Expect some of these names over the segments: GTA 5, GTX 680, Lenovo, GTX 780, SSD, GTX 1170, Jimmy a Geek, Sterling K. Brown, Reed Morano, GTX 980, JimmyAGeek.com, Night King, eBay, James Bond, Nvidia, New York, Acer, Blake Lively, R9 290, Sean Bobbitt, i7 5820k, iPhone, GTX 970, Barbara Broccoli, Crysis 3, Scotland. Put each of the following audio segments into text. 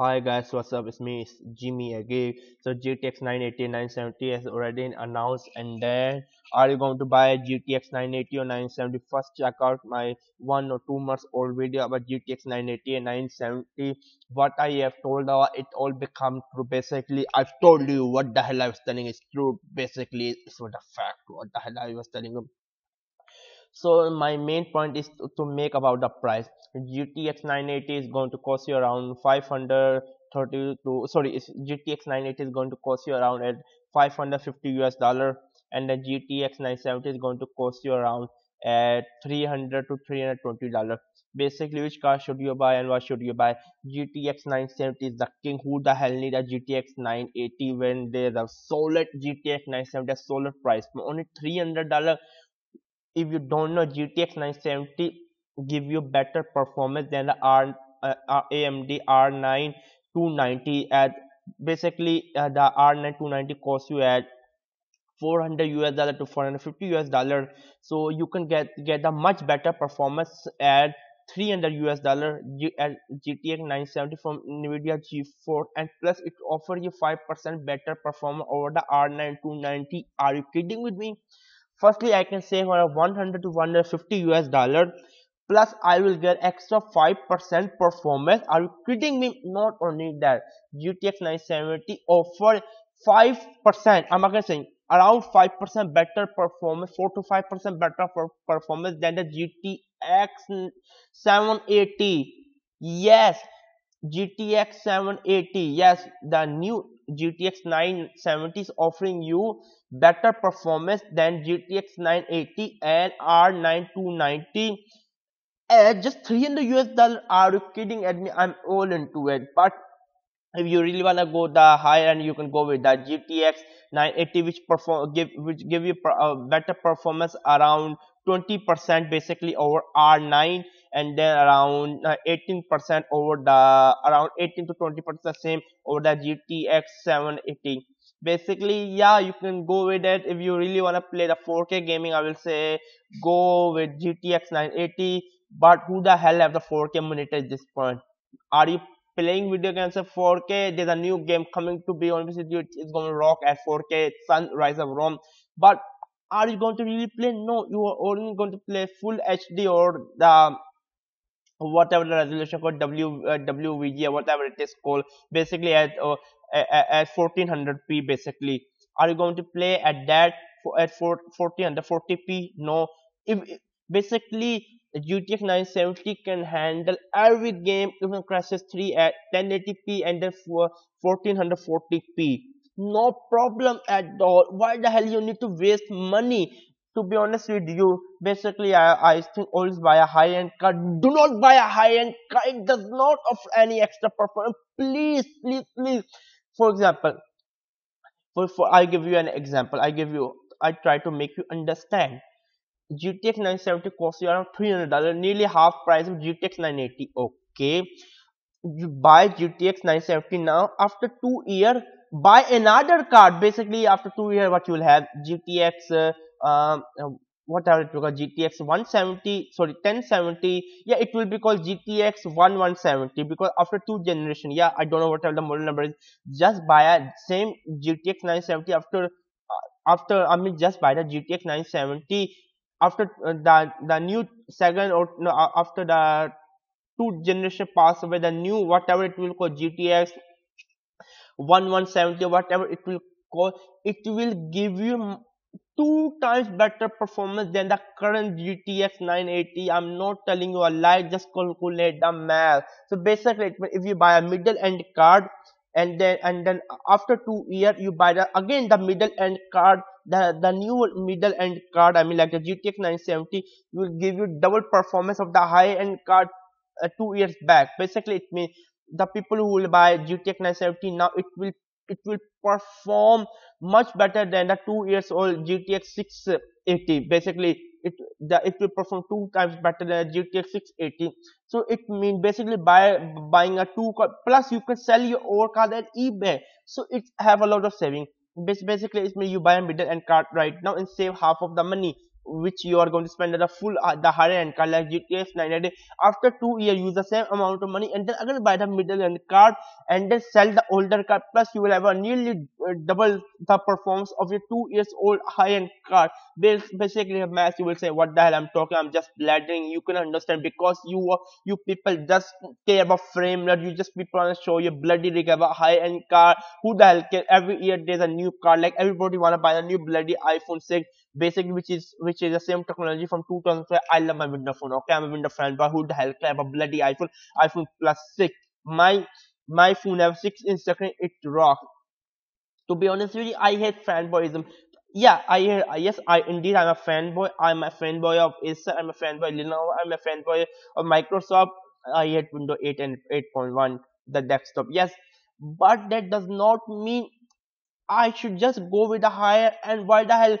Hi guys, what's up? It's me, it's Jimmy again. So GTX 980 and 970 has already announced, and then are you going to buy GTX 980 or 970? First check out my 1 or 2 months old video about GTX 980 and 970. What I have told, it all become true. Basically, I've told you what the hell I was telling is true. Basically, it's not a fact. What the hell I was telling you. So my main point is to make about the price. GTX 980 is going to cost you around 532. Sorry, GTX 980 is going to cost you around at $550 US, and the GTX 970 is going to cost you around at $300 to $320. Basically, which car should you buy and why should you buy? GTX 970 is the king. Who the hell need a GTX 980 when there's a solid GTX 970 solid price, only $300? If you don't know, GTX 970 give you better performance than the AMD R9 290. At basically the R9 290 costs you at $400 to $450 US. So you can get a much better performance at $300 at GTX 970 from Nvidia G4, and plus it offers you 5% better performance over the R9 290. Are you kidding with me? Firstly, I can save around $100 to $150 plus I will get extra 5% performance. Are you kidding me? Not only that, GTX 970 offer 5%, I'm again saying around 5% better performance, 4 to 5% better performance than the GTX 780. Yes, GTX 780. Yes, the new GTX 970 is offering you better performance than GTX 980 and R9 290 at just $300 US. Are you kidding at me? I'm all into it, but if you really wanna go the higher end, you can go with that GTX 980, which give you better performance around 20% basically over R9, and then around 18% over the, around 18 to 20% the same over the GTX 780. Basically, yeah, you can go with it. If you really want to play the 4K gaming, I will say go with GTX 980. But who the hell have the 4K monitor at this point? Are you playing video games at 4K? There's a new game coming to be on PC. It's going to rock at 4K. Sunrise of Rome. But are you going to really play? No, you are only going to play full HD or the whatever the resolution called WVG or whatever it is called, basically at 1400p. Basically, are you going to play at that at 1440p? No. If basically GTX 970 can handle every game, even Crysis 3 at 1080p and then 1440p, no problem at all. Why the hell you need to waste money? To be honest with you, basically, I think always buy a high-end card. Do not buy a high-end card. It does not offer any extra performance. Please, please, please. For example, I'll give you an example. I try to make you understand. GTX 970 costs you around $300, nearly half price of GTX 980. Okay, you buy GTX 970 now. After 2 years, buy another card. Basically, after 2 years, what you will have GTX. Whatever it will call GTX 170, sorry 1070. Yeah, it will be called GTX 1170 because after 2 generation, yeah, I don't know whatever the model number is. Just buy a same GTX 970 just buy the GTX 970 after the new second or no, after the 2 generation pass away, the new whatever it will call GTX 1170 whatever it will call, it will give you 2 times better performance than the current GTX 980. I'm not telling you a lie, just calculate the math. So basically, if you buy a middle end card and then after 2 years you buy the middle end card, the new middle end card, I mean like the GTX 970 will give you double performance of the high end card 2 years back. Basically, it means the people who will buy GTX 970 now, it will perform much better than the 2 years old GTX 680. Basically, it will perform 2 times better than the GTX 680. So it means basically buying a 2 card, plus you can sell your old card at eBay. So it have a lot of saving. Basically, it means you buy a middle end card right now and save half of the money. which you are going to spend at the full the higher end card like GTX 980. After 2 years, use the same amount of money and then again buy the middle end card and then sell the older card. Plus, you will have a nearly double the performance of your 2 years old high end card. Basically, a mess. You will say, "What the hell I'm talking? I'm just blathering." You can understand because you people just care about frame rate. You just people wanna show your bloody rig about high end card. Who the hell cares? Every year there's a new card. Like everybody wanna buy a new bloody iPhone 6. Basically, which is the same technology from 2005. I love my Windows phone. Okay, I'm a Windows fan, but who the hell cares about bloody iPhone plus 6? My phone have 6-inch screen. It rocks. To be honest with you, I hate fanboyism. Yeah, indeed I'm a fanboy. I'm a fanboy of Acer. I'm a fanboy of Lenovo. I'm a fanboy of Microsoft. I hate Windows 8 and 8.1, the desktop. Yes, but that does not mean I should just go with the higher. And why the hell?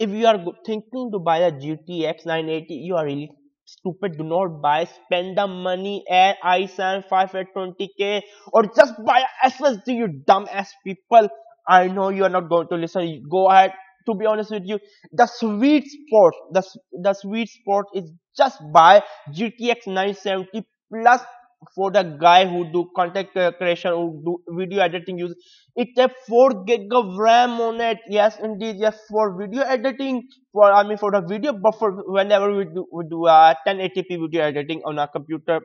If you are thinking to buy a GTX 980, you are really stupid. Do not buy. Spend the money at i7 5820k or just buy a SSD, you dumb ass people. I know you are not going to listen. Go ahead. To be honest with you, the sweet spot, the sweet spot is just buy GTX 970 plus for the guy who do content creation, who do video editing. Use it have 4 GB of RAM on it. Yes, indeed. Yes, for video editing, for the video buffer. Whenever we do 1080p video editing on our computer,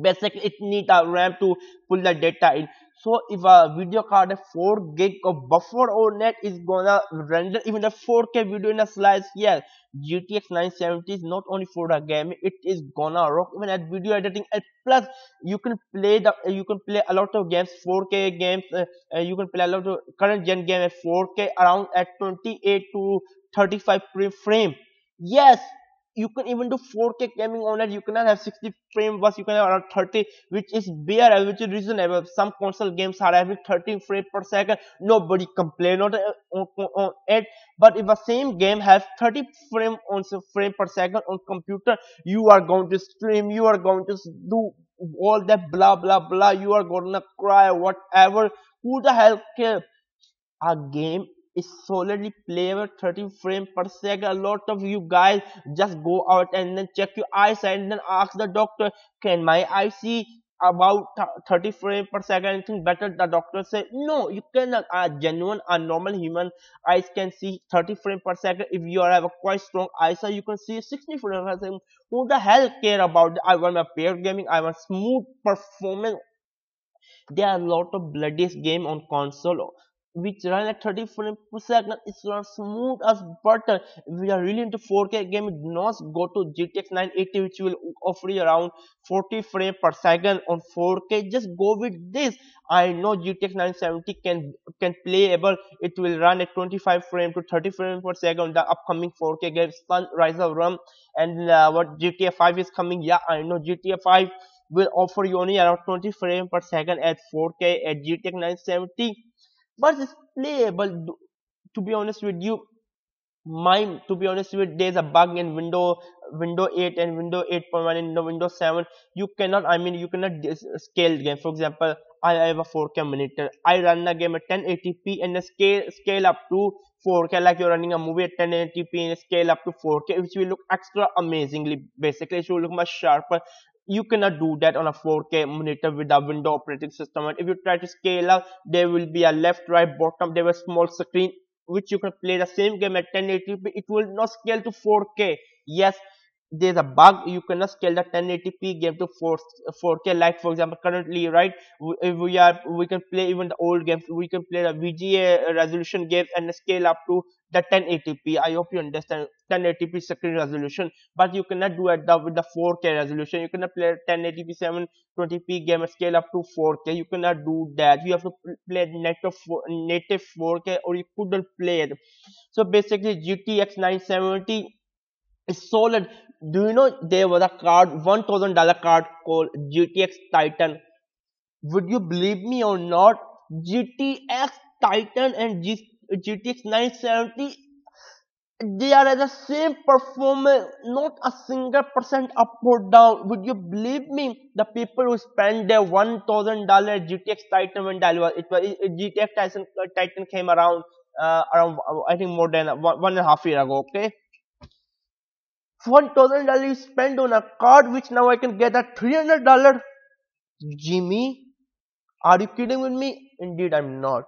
basically it needs a RAM to pull the data in. So if a video card has 4 GB of buffer on it, is gonna render even a 4K video in a slice. Yes, GTX 970 is not only for the game, it is gonna rock even at video editing. And plus, you can play a lot of games, 4K games. You can play a lot of current gen game at 4K around at 28 to 35 frame. Yes. You can even do 4K gaming on it. You cannot have 60 frames, but you can have around 30, which is bare, which is reasonable. Some console games are having 13 frames per second. Nobody complain on it. But if a same game has 30 frame per second on computer, you are going to stream, you are going to do all that blah blah blah. You are gonna cry, whatever. Who the hell cares? A game is solidly playable 30 frames per second. A lot of you guys just go out and then check your eyesight and then ask the doctor, can my eye see about 30 frames per second, anything better? The doctor says, no, you cannot. A normal human eyes can see 30 frames per second. If you have a quite strong eyesight, you can see 60 frames per second. Who the hell care about that? I want my pair gaming, I want smooth performance. There are a lot of bloody game on console which run at 30 frames per second. It's not smooth as butter. If you are really into 4K game, do not go to GTX 980, which will offer you around 40 frames per second on 4K. Just go with this. I know GTX 970 can playable. It will run at 25 frames to 30 frames per second on the upcoming 4K games, Sunrise of Rome, and what GTA 5 is coming. Yeah, I know GTA 5 will offer you only around 20 frames per second at 4K at GTX 970. But it's playable. To be honest with you, there's a bug in Windows 8 and Windows 8.1 and Windows 7. You cannot scale the game. For example, I have a 4K monitor. I run the game at 1080p and scale up to 4K, like you're running a movie at 1080p and scale up to 4K, which will look extra amazingly. Basically, it will look much sharper. You cannot do that on a 4K monitor with a Windows operating system. And if you try to scale up, there will be a left, right, bottom. There was small screen which you can play the same game at 1080p. It will not scale to 4K. Yes, there's a bug. You cannot scale the 1080p game to 4K. Like for example, currently, right? We can play even the old games. We can play the VGA resolution games and scale up to the 1080p. I hope you understand 1080p screen resolution, but you cannot do it with the 4K resolution. You cannot play 1080p 720p game scale up to 4K. You cannot do that. You have to play native 4K or you couldn't play it. So basically, GTX 970 is solid. Do you know there was a card, $1,000 card called GTX Titan? Would you believe me or not? GTX Titan and GTX 970, they are at the same performance, not a single % up or down. Would you believe me? The people who spent their $1,000 GTX Titan when GTX Titan came around I think more than 1.5 years ago. Okay, $1,000 is spent on a card which now I can get at $300. Jimmy, are you kidding with me? Indeed I'm not.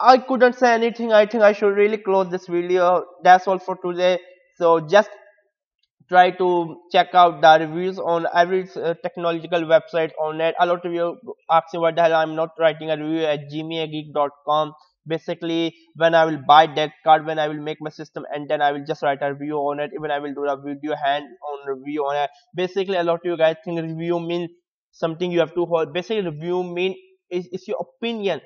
I couldn't say anything. I think I should really close this video. That's all for today. So just try to check out the reviews on every technological website on net. A lot of you ask me what the hell I'm not writing a review at JimmyAGeek.com. Basically, when I will buy that card, when I will make my system, and then I will just write a review on it. Even I will do a video hand on review on it. Basically, a lot of you guys think review means something you have to hold. Basically, review means it's your opinion.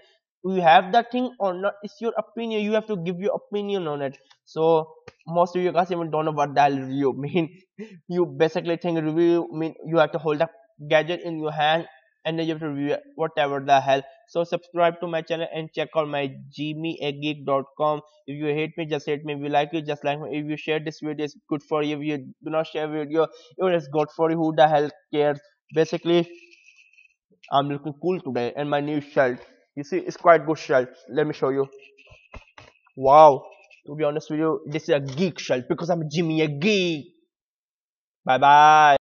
You have that thing or not, it's your opinion. You have to give your opinion on it. So most of you guys even don't know what the hell review means. You basically think review means you have to hold a gadget in your hand and then you have to review whatever the hell. So subscribe to my channel and check out my JimmyAGeek.com. If you hate me, just hate me. If you like it, just like me. If you share this video, it's good for you. If you do not share video, it's good for you. Who the hell cares? Basically, I'm looking cool today and my new shirt. You see, it's quite good shirt. Let me show you. Wow. To be honest with you, this is a geek shirt because I'm Jimmy a geek. Bye bye.